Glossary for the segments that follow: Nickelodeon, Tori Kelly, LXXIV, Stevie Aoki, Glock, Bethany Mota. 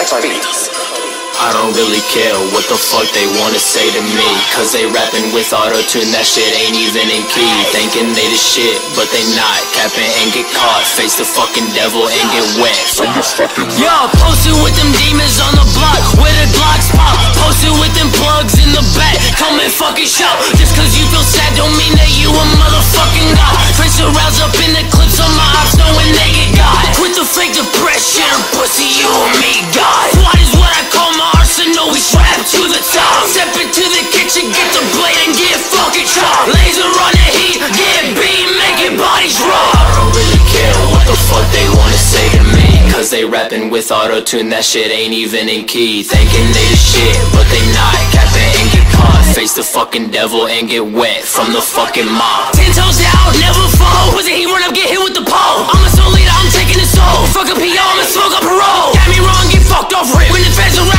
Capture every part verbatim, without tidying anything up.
L X X I V. I don't really care what the fuck they wanna say to me, cause they rapping with auto-tune, that shit ain't even in key. Thinking they the shit, but they not. Capping and get caught, face the fucking devil and get wet. Yo, posted with them demons on the block, where the Glocks pop. Posted with them plugs in the back, come and fucking shout. Just cause you feel sad don't mean that you a motherfucking god. Trace your rounds up in the clips on my ops, knowing they get God. Quit the fake depression, pussy, you and me, God. What is what I call my arsenal, we strap to the top. Step into the kitchen, get the blade and get fucking chopped. Laser on the heat, get beat, making bodies drop. I don't really care what the fuck they wanna say to me, cause they rapping with auto-tune, that shit ain't even in key. Thinking they the shit, but they not. Capping and get caught, face the fucking devil and get wet from the fucking mob. Ten toes down, never fall. Was it he run up, get hit with the pole? I'm a soul leader, I'm taking his soul. Fuck a P O, I'ma smoke a parole. Got me wrong, get fucked off rip. When the feds around,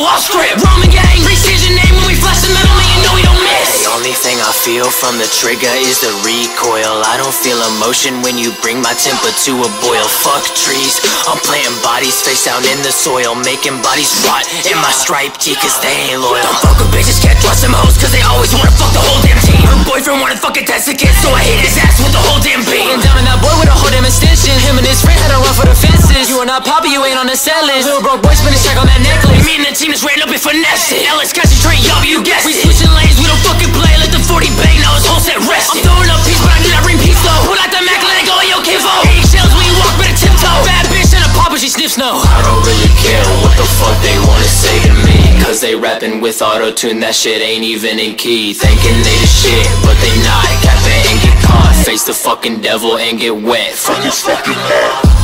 off script, Roman gang, restage your name when we flash the metal, man, you know you don't miss. The only thing I feel from the trigger is the recoil. I don't feel emotion when you bring my temper to a boil. Fuck trees, I'm playing bodies face down in the soil, making bodies rot in my striped tee, cause they ain't loyal. Don't fuck with bitches, can't trust them hoes, cause they always wanna fuck the whole damn team. Her boyfriend wanna fucking test the kids, so I hit his ass with the whole damn beat. And down in that boy with a whole damn extension, him and his friend had a run for the fences. You are not poppy, you ain't on the sellers. Little broke boy, spin a check on that necklace. Me and the team just ran up and finessed it. Now let's concentrate, y'all, you guessed it. We switching lanes, we don't fucking play. Let the forty bang, now his whole set rested. I'm throwing up peace, but I need that ring piece though. Pull out the Mac, let it go, yo, Kivo. Eight shells when you walk, better tiptoe. Bad bitch and a pop when she sniffs, no. I don't really care what the fuck they wanna say to me, cause they rapping with auto-tune, that shit ain't even in key. Thinking they the shit, but they not. Capping and get caught, face the fucking devil and get wet from this fucking mob.